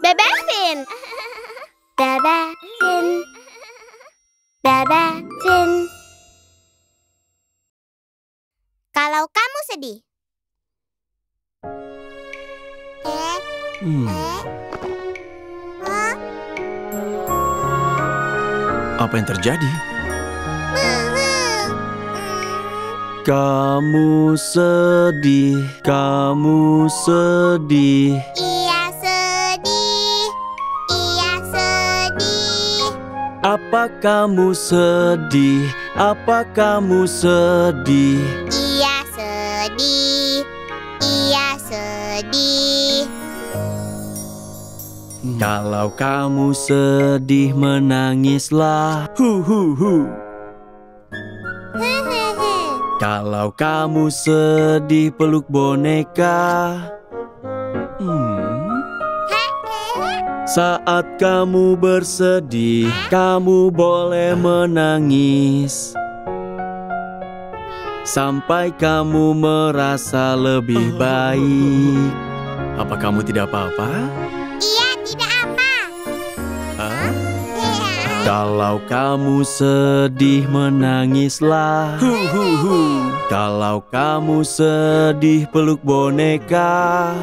Bebefinn. Bebefinn. Bebefinn. Kalau kamu sedih. Apa yang terjadi? Kamu sedih, kamu sedih. Iya sedih, iya sedih. Apa kamu sedih? Apa kamu sedih? Iya sedih, iya sedih. Kalau kamu sedih, menangislah. Hu hu hu. Kalau kamu sedih, peluk boneka. Saat kamu bersedih, kamu boleh menangis sampai kamu merasa lebih baik. Apa kamu tidak apa-apa? Iya, tidak apa. Kalau kamu sedih, menangislah. Kalau kamu sedih, peluk boneka.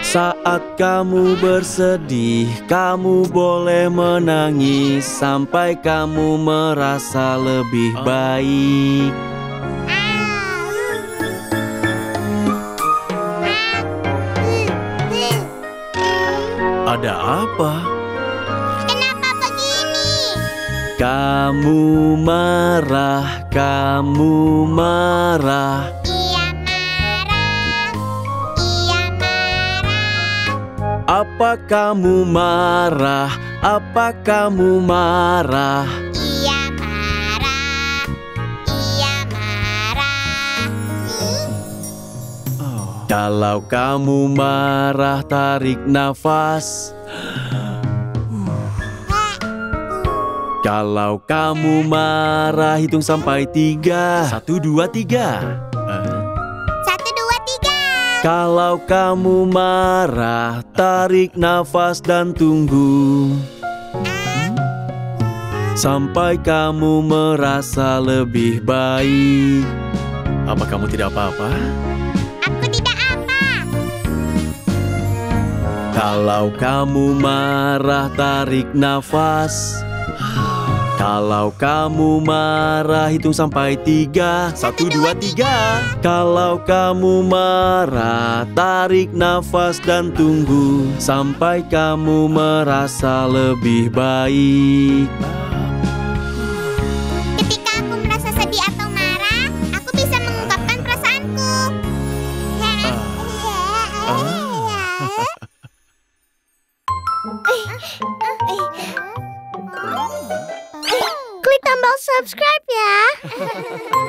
Saat kamu bersedih, kamu boleh menangis sampai kamu merasa lebih baik. Ada apa? Kamu marah, kamu marah. Iya marah, iya marah. Apa kamu marah? Apa kamu marah? Iya marah, iya marah. Kalau kamu marah, tarik nafas. Kalau kamu marah, hitung sampai 3. 1, 2, 3. 1, 2, 3. Kalau kamu marah, tarik nafas dan tunggu sampai kamu merasa lebih baik. Apa kamu tidak apa-apa? Aku tidak apa. Kalau kamu marah, tarik nafas. Kalau kamu marah, hitung sampai 3. 1, 2, 3. Kalau kamu marah, tarik nafas dan tunggu sampai kamu merasa lebih baik. Ketika aku merasa sedih atau marah, aku bisa mengungkapkan perasaanku. Klik tombol subscribe ya.